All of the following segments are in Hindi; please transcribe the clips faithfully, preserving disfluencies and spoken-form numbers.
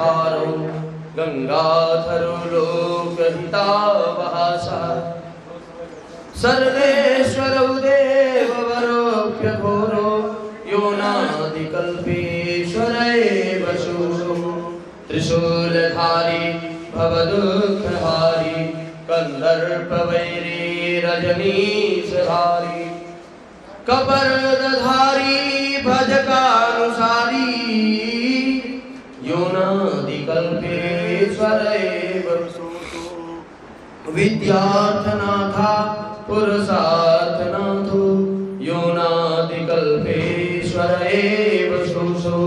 हारो गंगाधरो लोकहितावहासा सर्वेश्वर देववरो प्रभोरो योनादिकल्पेश्वरैव शुशो त्रिशूलधारी भवदुःखहारी कंदर्पवैरी रजनीशधारी कपर्दधारी भजकानुसारी योनादिकल्पेश्वरैव शुशो विद्यार्थनाथा पुरुषार्थनाथो योनादिकल्पेश्वरैव शुशो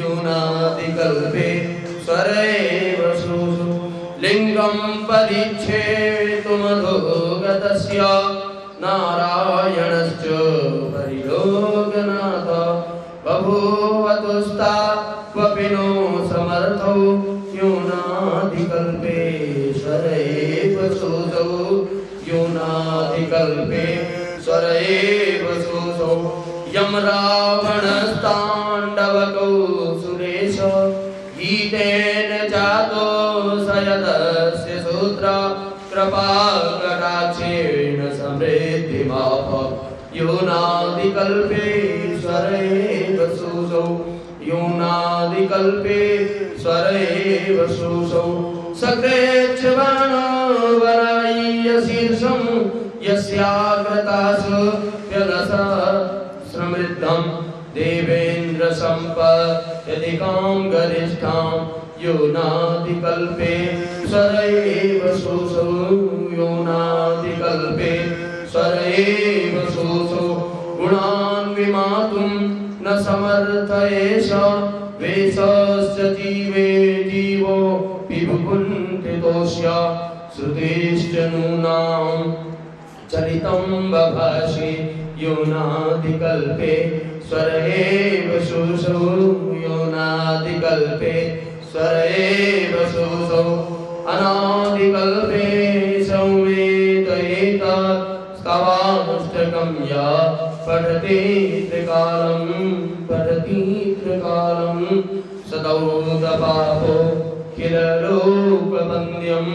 योनादिकल्पेश्वरैव शुशो लिंगं परिच्छेतु मधोगतस्य नारायणश्च परियोगनाथ बभूवतुस्ता वपिनो समर्थो योनादिकल्पेश्वरैव शुशो योनादिकल्पेश्वरैव शुशो यम रावणस्ताण्डवकौ सुरेश गीतेन जातो सयतस्य सूत्र कृपाकटाक्षेण समृद्धिमाप योनादिकल्पेश्वरैव शुशो योनादिकल्पेश्वरैव शुशो सकृच्छ बाणो वराय्य शीर्षं यस्याग्रतासु व्यनसा समृद्धं देवेन्द्र सम्पद्यधिकां गरिष्ठां योनादिकल्पेश्वरैव शुशो योनादिकल्पेश्वरैव शुशो गुणान् विमातुं न समर्थ एष वेषस्य जीवे जीवो पिबुकुण्ठितोऽस्य श्रुतिश्च नूनां चरितं बभाषे योनादिकल्पेश्वरैव शुशो योनादिकल्पेश्वरैव शुशो अनादिकल्पे संवेदयेतत्स्कवामुष्टकं या पठति त्रिकालं पठति त्रिकालं सदौदपापो किल लोकवन्द्यं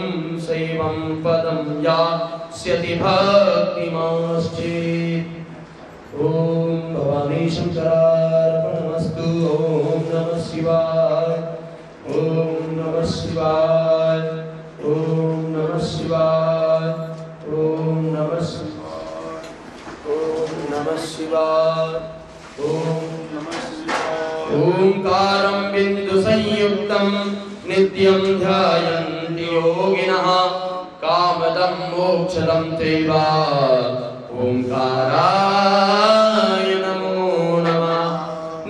शैवं पदं यास्यति भक्तिमाश्चेत्। ओम भवानी शंकरार्पणमस्तु। ओम नमः शिवाय। ओम नमः शिवाय। ओम नमः शिवाय। ओम नमः शिवाय। ओम नमः शिवाय। ओम नमः शिवाय। ओंकारं बिंदु संयुक्तं नित्यं ध्यायन्ति योगिनः कामदं मोक्षदं तैवा ओंकाराय नमो नमः।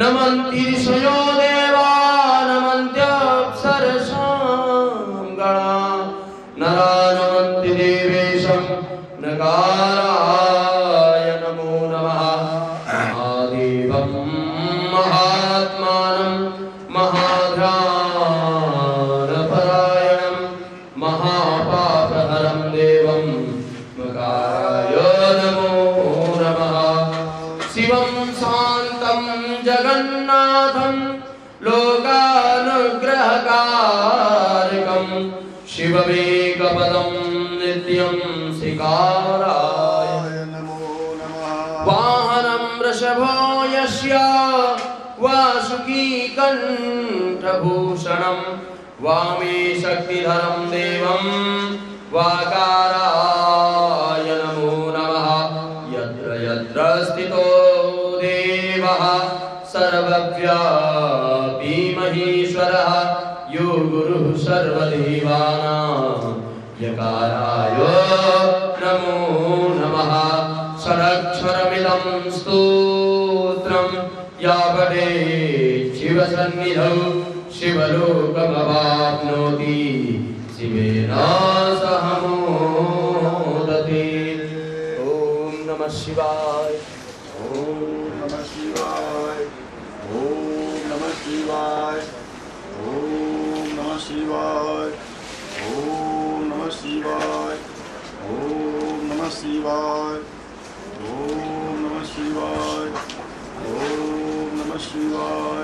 नमन्ति ऋषयो देवा नमन्त्यप्सरसां गणाः नरा नमन्ति देवेशं नकाराय नमो नमः। महादेवं महात्मानं महाध्यानपरायणं महापापहरं देवं मकाराय शिवं शान्तं जगन्नाथं लोकानुग्रहकारकं शिववेगपदं नित्यं शिकाराय नमो नमः। वाहनं वृषभो यस्य वासुकीकण्ठभूषणं वामे शक्तिधरं देवं वाकाराय नमो नमः। यत्र यत्र स्थितो सर्वव्यापी महेश्वरः यो गुरुः सर्वदेवानां यकाराय नमो नमः। षडक्षरमिदं स्तोत्रं यावदेत् शिवसन्निधौ शिवलोकमवाप्नोति शिवेन सह मोदते। ॐ नमः शिवाय। ॐ नमः शिवाय। ॐ नमः शिवाय। ॐ नमः शिवाय। ॐ नमः शिवाय। ॐ नमः शिवाय। ॐ नमः शिवाय। ॐ नमः शिवाय।